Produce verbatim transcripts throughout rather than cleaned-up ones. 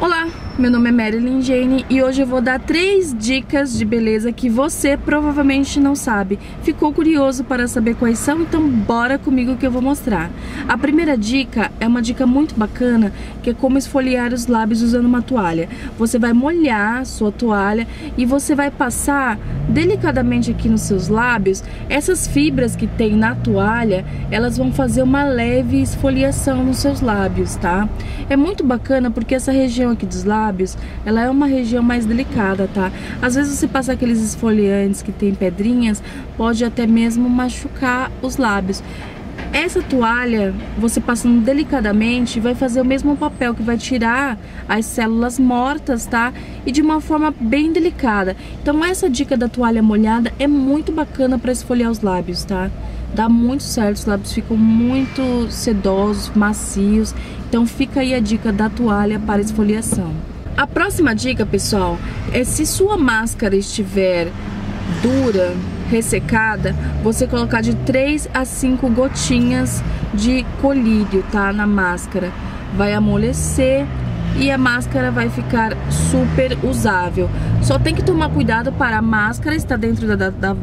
Olá, meu nome é Marilyn Jane e hoje eu vou dar três dicas de beleza que você provavelmente não sabe. Ficou curioso para saber quais são? Então bora comigo que eu vou mostrar. A primeira dica é uma dica muito bacana, que é como esfoliar os lábios usando uma toalha. Você vai molhar sua toalha e você vai passar delicadamente aqui nos seus lábios. Essas fibras que tem na toalha, elas vão fazer uma leve esfoliação nos seus lábios, tá? É muito bacana porque essa região aqui dos lábios, ela é uma região mais delicada, tá? Às vezes você passa aqueles esfoliantes que tem pedrinhas, pode até mesmo machucar os lábios. Essa toalha, você passando delicadamente, vai fazer o mesmo papel, que vai tirar as células mortas, tá? E de uma forma bem delicada. Então essa dica da toalha molhada é muito bacana para esfoliar os lábios, tá? Dá muito certo, os lábios ficam muito sedosos, macios. Então fica aí a dica da toalha para esfoliação. A próxima dica, pessoal, é se sua máscara estiver dura, ressecada, você colocar de três a cinco gotinhas de colírio, tá, na máscara. Vai amolecer e a máscara vai ficar super usável. Só tem que tomar cuidado para a máscara estar dentro da... da, da...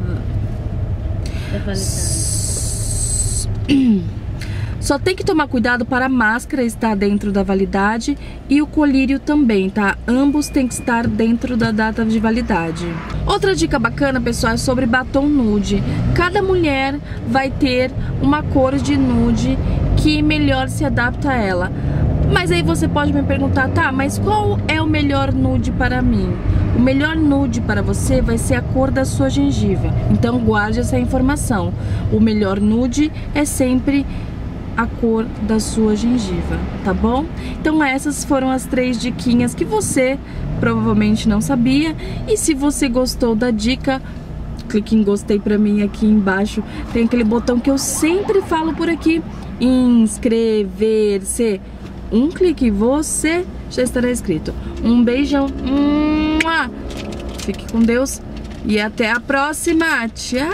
Só tem que tomar cuidado para a máscara estar dentro da validade e o colírio também, tá? Ambos tem que estar dentro da data de validade. Outra dica bacana, pessoal, é sobre batom nude. Cada mulher vai ter uma cor de nude que melhor se adapta a ela. Mas aí você pode me perguntar, tá, mas qual é o melhor nude para mim? O melhor nude para você vai ser a cor da sua gengiva. Então guarde essa informação. O melhor nude é sempre a cor da sua gengiva, tá bom? Então essas foram as três diquinhas que você provavelmente não sabia. E se você gostou da dica, clique em gostei pra mim aqui embaixo. Tem aquele botão que eu sempre falo por aqui, inscrever-se. Um clique e você já estará inscrito. Um beijão. Fique com Deus e até a próxima. Tchau!